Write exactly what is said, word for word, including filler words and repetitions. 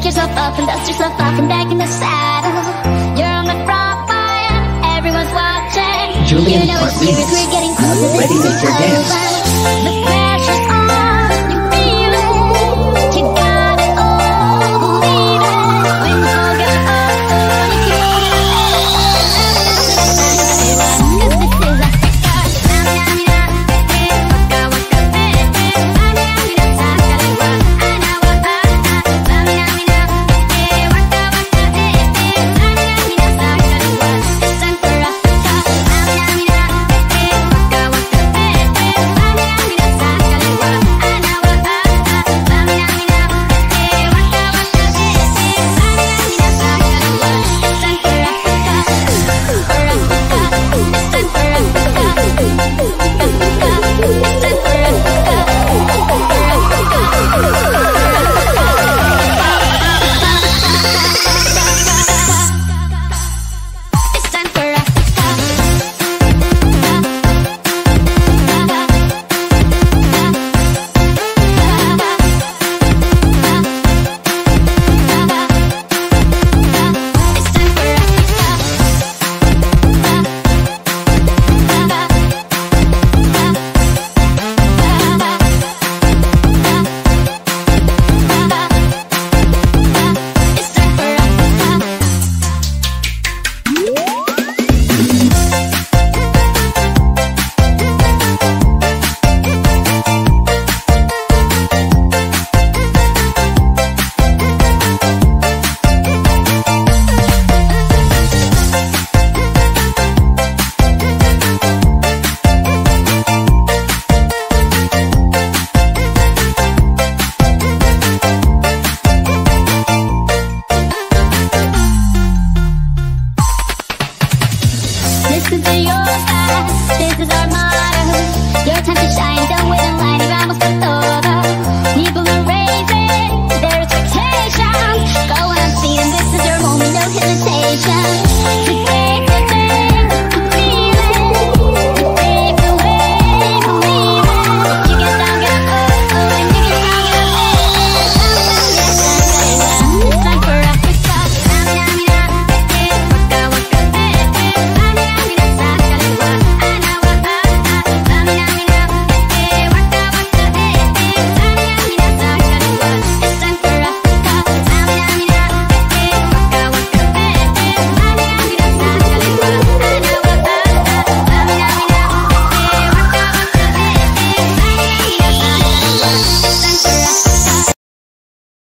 pick yourself up and dust yourself off and back in the saddle. You're on the front line, everyone's watching. Julian, you know it's serious, we're getting closer. Ready to make your dance.